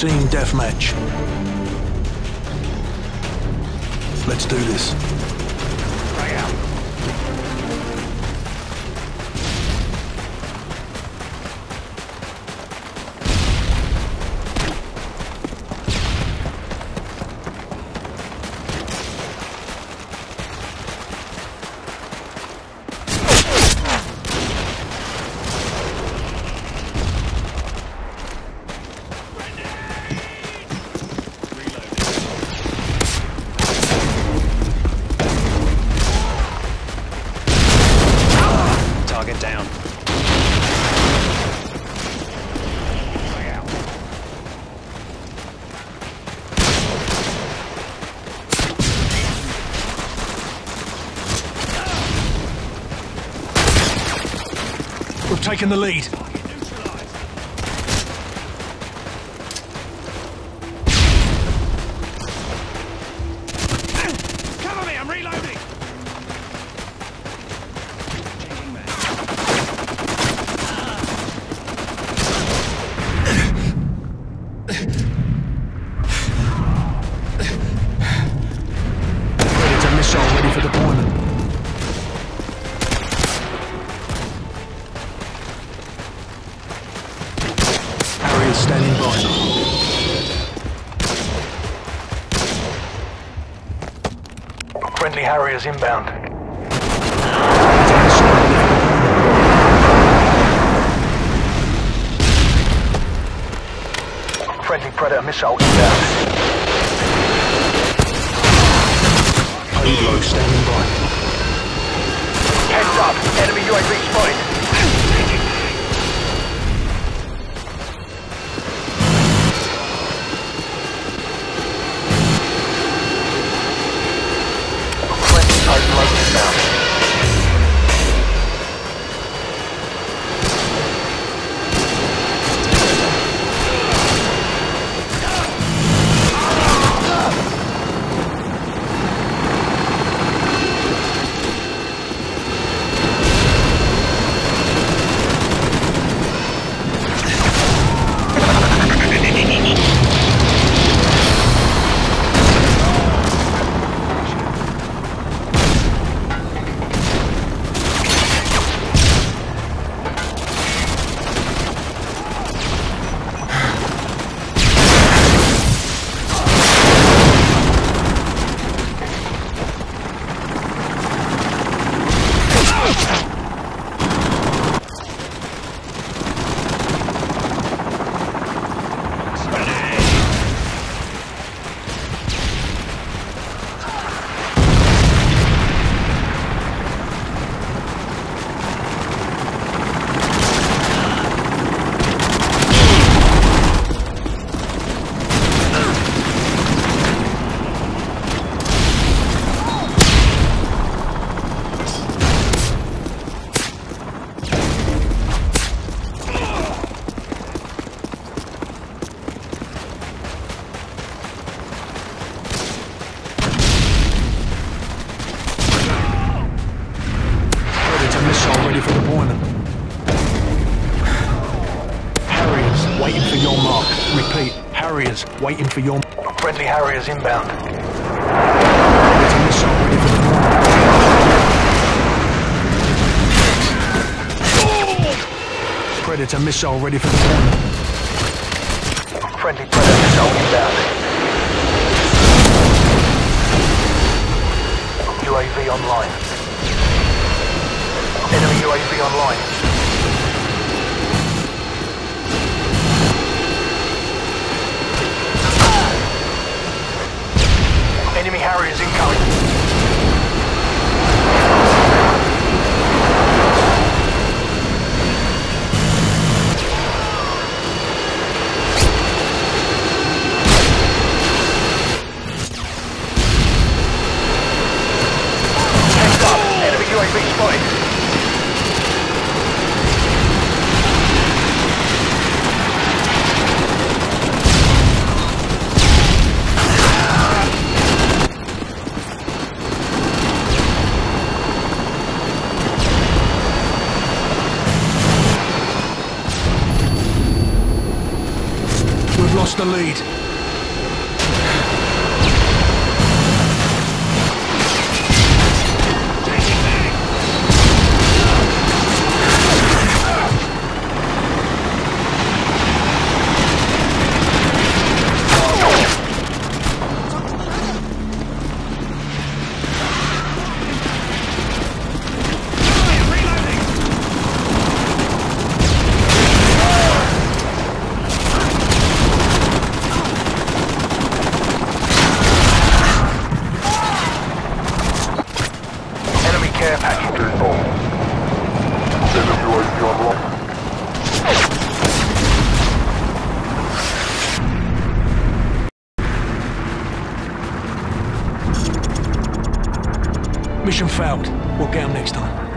Team deathmatch. Let's do this. Right out. We've taken the lead. Cover me, I'm reloading. It's a missile ready for deployment. Standing by. Friendly Harriers inbound. Friendly Predator missile inbound. Halo standing by. Heads up, enemy UAV spotted. Waiting for your mark. Repeat, Harriers waiting for your mark. Friendly Harriers inbound. It's a missile ready for deployment. Predator missile ready for deployment. Friendly Predator missile inbound. UAV online. Enemy UAV online. Enemy Harriers incoming. Heads up, enemy UAV spotted. the lead. Mission failed. We'll get him next time.